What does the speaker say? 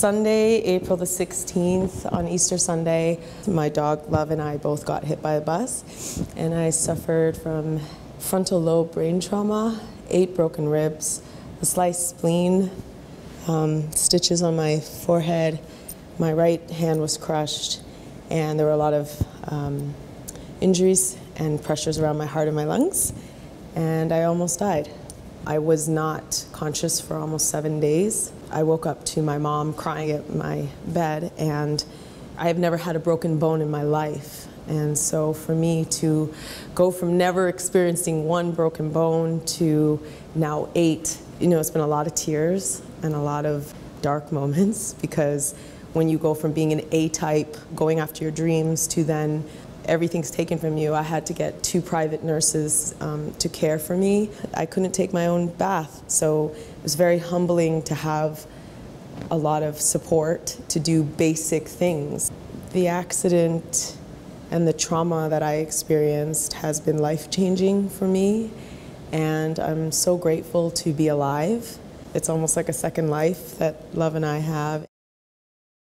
Sunday, April the 16th, on Easter Sunday, my dog Love and I both got hit by a bus, and I suffered from frontal lobe brain trauma, 8 broken ribs, a sliced spleen, stitches on my forehead, my right hand was crushed, and there were a lot of injuries and pressures around my heart and my lungs, and I almost died. I was not conscious for almost 7 days. I woke up to my mom crying at my bed, and I have never had a broken bone in my life. And so for me to go from never experiencing one broken bone to now 8, it's been a lot of tears and a lot of dark moments, because when you go from being an A-type, going after your dreams, to then everything's taken from you. I had to get 2 private nurses to care for me. I couldn't take my own bath, so it was very humbling to have a lot of support to do basic things. The accident and the trauma that I experienced has been life-changing for me, and I'm so grateful to be alive. It's almost like a second life that Love and I have.